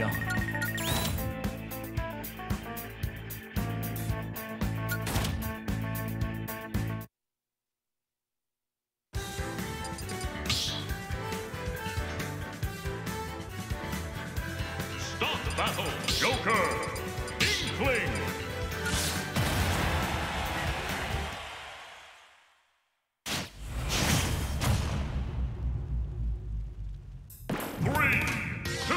gone. Start the battle, Joker! Inkling! Three, two,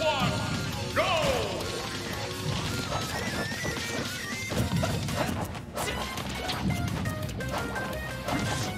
one, go!